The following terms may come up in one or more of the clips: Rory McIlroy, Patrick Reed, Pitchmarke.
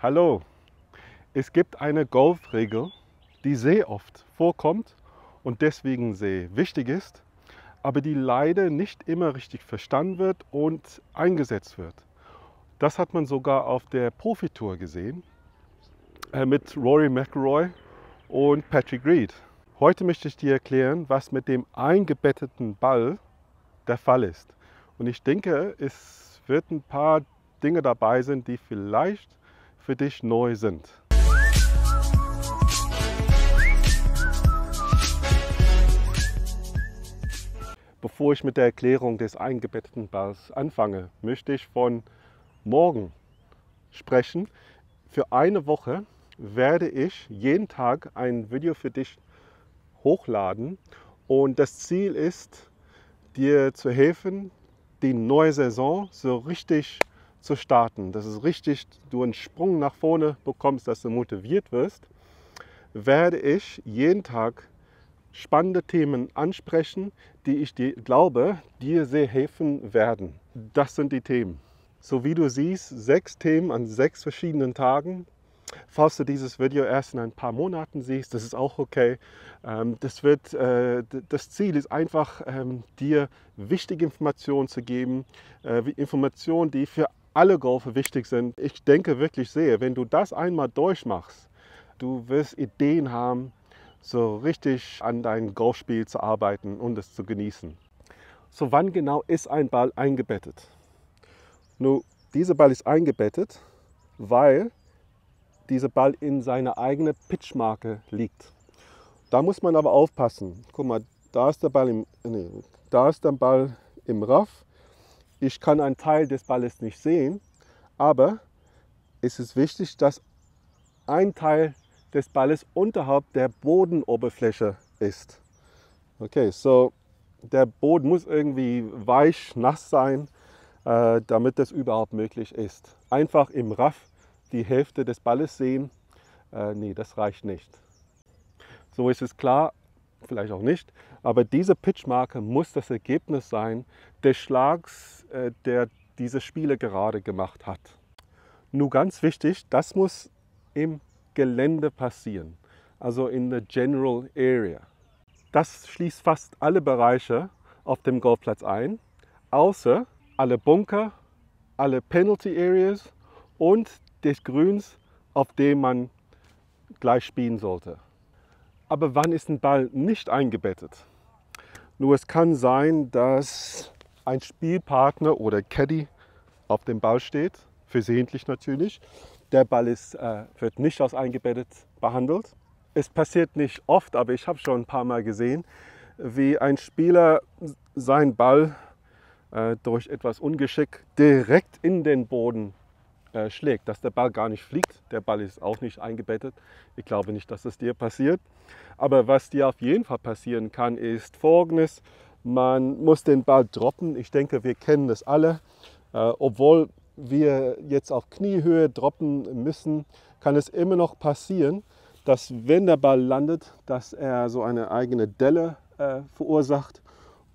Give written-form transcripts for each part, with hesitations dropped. Hallo, es gibt eine Golfregel, die sehr oft vorkommt und deswegen sehr wichtig ist, aber die leider nicht immer richtig verstanden wird und eingesetzt wird. Das hat man sogar auf der Profitour gesehen mit Rory McIlroy und Patrick Reed. Heute möchte ich dir erklären, was mit dem eingebetteten Ball der Fall ist. Und ich denke, es wird ein paar Dinge dabei sein, die vielleicht für dich neu sind. Bevor ich mit der Erklärung des eingebetteten Balls anfange, möchte ich von morgen sprechen. Für eine Woche werde ich jeden Tag ein Video für dich hochladen und das Ziel ist, dir zu helfen, die neue Saison so richtig zu starten. Das ist richtig, du einen Sprung nach vorne bekommst, dass du motiviert wirst, werde ich jeden Tag spannende Themen ansprechen, die ich glaube, dir sehr helfen werden. Das sind die Themen. So wie du siehst, 6 Themen an 6 verschiedenen Tagen. Falls du dieses Video erst in ein paar Monaten siehst, das ist auch okay. Das Ziel ist einfach, dir wichtige Informationen zu geben, Informationen, die für alle Golfer wichtig sind. Ich denke wirklich sehr, wenn du das einmal durchmachst, du wirst Ideen haben, so richtig an dein Golfspiel zu arbeiten und es zu genießen. So, wann genau ist ein Ball eingebettet? Nun, dieser Ball ist eingebettet, weil dieser Ball in seiner eigenen Pitchmarke liegt. Da muss man aber aufpassen. Guck mal, da ist der Ball im Rough. Ich kann einen Teil des Balles nicht sehen, aber es ist wichtig, dass ein Teil des Balles unterhalb der Bodenoberfläche ist. Okay, so der Boden muss irgendwie weich, nass sein, damit das überhaupt möglich ist. Einfach im Rough die Hälfte des Balles sehen, nee, das reicht nicht. So ist es klar, vielleicht auch nicht, aber diese Pitchmarke muss das Ergebnis sein des Schlags, der dieser Spieler gerade gemacht hat. Nur ganz wichtig, das muss im Gelände passieren, also in der General Area. Das schließt fast alle Bereiche auf dem Golfplatz ein, außer alle Bunker, alle Penalty Areas und des Grüns, auf dem man gleich spielen sollte. Aber wann ist ein Ball nicht eingebettet? Nur es kann sein, dass ein Spielpartner oder Caddy auf dem Ball steht, versehentlich natürlich. Der Ball wird nicht als eingebettet behandelt. Es passiert nicht oft, aber ich habe schon ein paar Mal gesehen, wie ein Spieler seinen Ball durch etwas Ungeschick direkt in den Boden schlägt, dass der Ball gar nicht fliegt. Der Ball ist auch nicht eingebettet. Ich glaube nicht, dass es dir passiert. Aber was dir auf jeden Fall passieren kann, ist Folgendes. Man muss den Ball droppen. Ich denke, wir kennen das alle. Obwohl wir jetzt auf Kniehöhe droppen müssen, kann es immer noch passieren, dass wenn der Ball landet, dass er so eine eigene Delle verursacht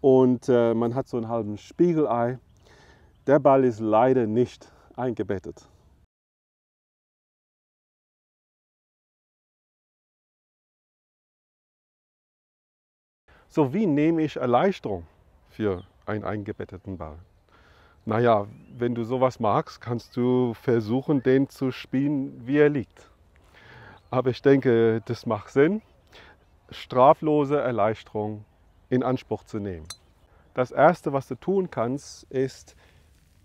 und man hat so einen halben Spiegelei. Der Ball ist leider nicht eingebettet. So, wie nehme ich Erleichterung für einen eingebetteten Ball? Naja, wenn du sowas magst, kannst du versuchen, den zu spielen, wie er liegt. Aber ich denke, das macht Sinn, straflose Erleichterung in Anspruch zu nehmen. Das Erste, was du tun kannst, ist,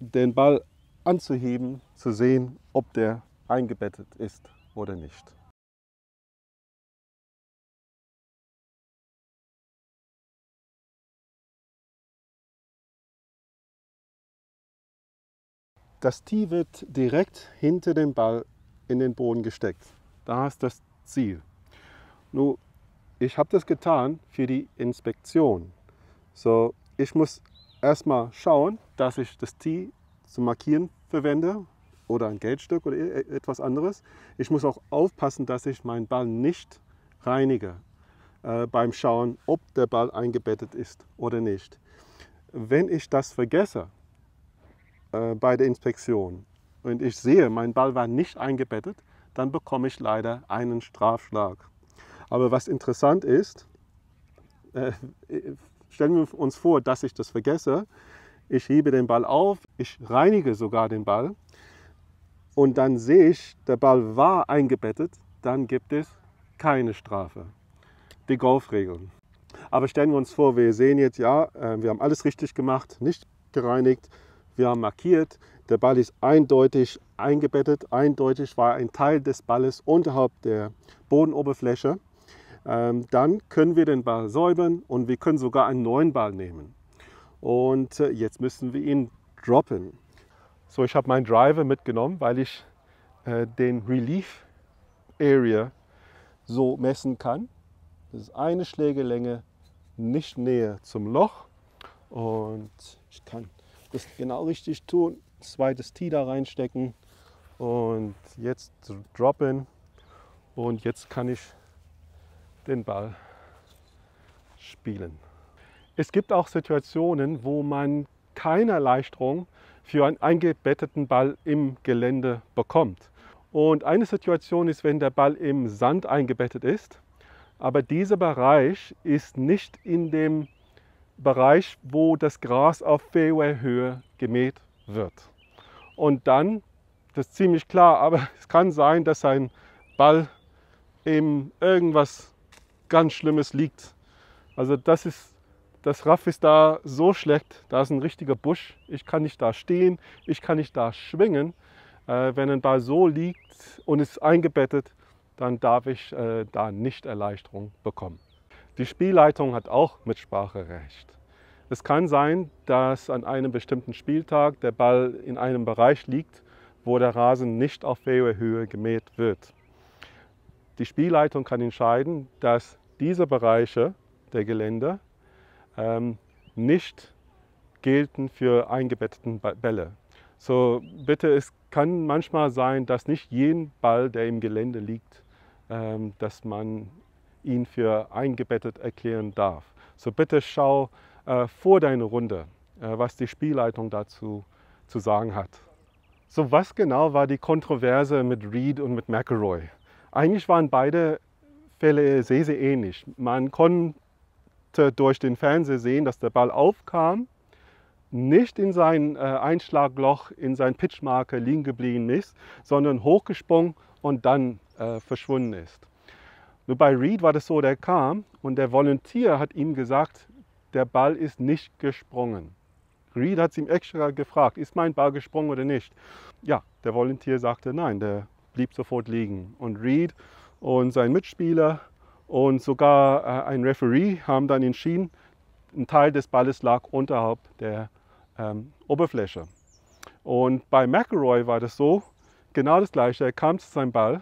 den Ball anzuheben, zu sehen, ob der eingebettet ist oder nicht. Das Tee wird direkt hinter dem Ball in den Boden gesteckt. Da ist das Ziel. Nun, ich habe das getan für die Inspektion. So, ich muss erstmal schauen, dass ich das Tee zu markieren verwende oder ein Geldstück oder etwas anderes. Ich muss auch aufpassen, dass ich meinen Ball nicht reinige beim Schauen, ob der Ball eingebettet ist oder nicht. Wenn ich das vergesse bei der Inspektion und ich sehe, mein Ball war nicht eingebettet, dann bekomme ich leider einen Strafschlag. Aber was interessant ist, stellen wir uns vor, dass ich das vergesse. Ich hebe den Ball auf, ich reinige sogar den Ball und dann sehe ich, der Ball war eingebettet, dann gibt es keine Strafe. Die Golfregeln. Aber stellen wir uns vor, wir sehen jetzt, ja, wir haben alles richtig gemacht, nicht gereinigt, wir haben markiert, der Ball ist eindeutig eingebettet, eindeutig war ein Teil des Balles unterhalb der Bodenoberfläche. Dann können wir den Ball säubern und wir können sogar einen neuen Ball nehmen. Und jetzt müssen wir ihn droppen. So, ich habe meinen Driver mitgenommen, weil ich den Relief Area so messen kann. Das ist eine Schlägerlänge, nicht näher zum Loch. Und ich kann das genau richtig tun. Zweites Tee da reinstecken und jetzt droppen. Und jetzt kann ich den Ball spielen. Es gibt auch Situationen, wo man keine Erleichterung für einen eingebetteten Ball im Gelände bekommt. Und eine Situation ist, wenn der Ball im Sand eingebettet ist. Aber dieser Bereich ist nicht in dem Bereich, wo das Gras auf Fairway-Höhe gemäht wird. Und dann, das ist ziemlich klar, aber es kann sein, dass ein Ball in irgendwas ganz Schlimmes liegt. Also das Raff ist da so schlecht, da ist ein richtiger Busch. Ich kann nicht da stehen, ich kann nicht da schwingen. Wenn ein Ball so liegt und ist eingebettet, dann darf ich da nicht Erleichterung bekommen. Die Spielleitung hat auch Mitspracherecht. Es kann sein, dass an einem bestimmten Spieltag der Ball in einem Bereich liegt, wo der Rasen nicht auf Fairway-Höhe gemäht wird. Die Spielleitung kann entscheiden, dass diese Bereiche der Gelände nicht gelten für eingebetteten Bälle. So bitte, es kann manchmal sein, dass nicht jeden Ball, der im Gelände liegt, dass man ihn für eingebettet erklären darf. So bitte schau vor deiner Runde, was die Spielleitung dazu zu sagen hat. So, was genau war die Kontroverse mit Reed und mit McIlroy? Eigentlich waren beide Fälle sehr, sehr ähnlich. Man konnte durch den Fernseher sehen, dass der Ball aufkam, nicht in sein Einschlagloch, in sein Pitchmarker liegen geblieben ist, sondern hochgesprungen und dann verschwunden ist. Nur bei Reed war das so, der kam und der Volunteer hat ihm gesagt, der Ball ist nicht gesprungen. Reed hat ihm extra gefragt, ist mein Ball gesprungen oder nicht? Ja, der Volunteer sagte nein, der blieb sofort liegen. Und Reed und sein Mitspieler und sogar ein Referee haben dann entschieden, ein Teil des Balles lag unterhalb der Oberfläche. Und bei McIlroy war das so, genau das Gleiche. Er kam zu seinem Ball,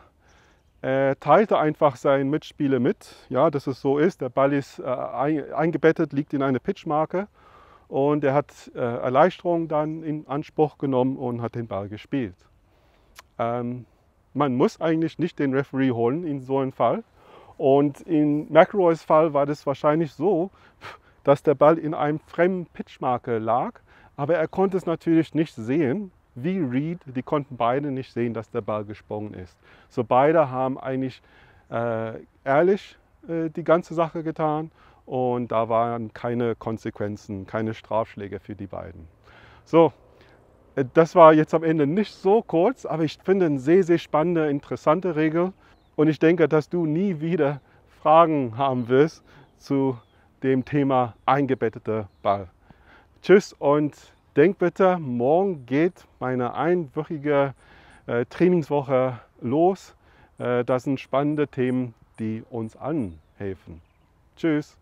er teilte einfach seinen Mitspieler mit, ja, dass es so ist. Der Ball ist eingebettet, liegt in eine Pitchmarke und er hat Erleichterung dann in Anspruch genommen und hat den Ball gespielt. Man muss eigentlich nicht den Referee holen in so einem Fall. Und in McIlroys Fall war das wahrscheinlich so, dass der Ball in einem fremden Pitchmarker lag, aber er konnte es natürlich nicht sehen, wie Reed, die konnten beide nicht sehen, dass der Ball gesprungen ist. So beide haben eigentlich ehrlich die ganze Sache getan und da waren keine Konsequenzen, keine Strafschläge für die beiden. So, das war jetzt am Ende nicht so kurz, aber ich finde eine sehr, sehr spannende, interessante Regel und ich denke, dass du nie wieder Fragen haben wirst zu dem Thema eingebetteter Ball. Tschüss und denk bitte, morgen geht meine einwöchige Trainingswoche los. Das sind spannende Themen, die uns anhelfen. Tschüss.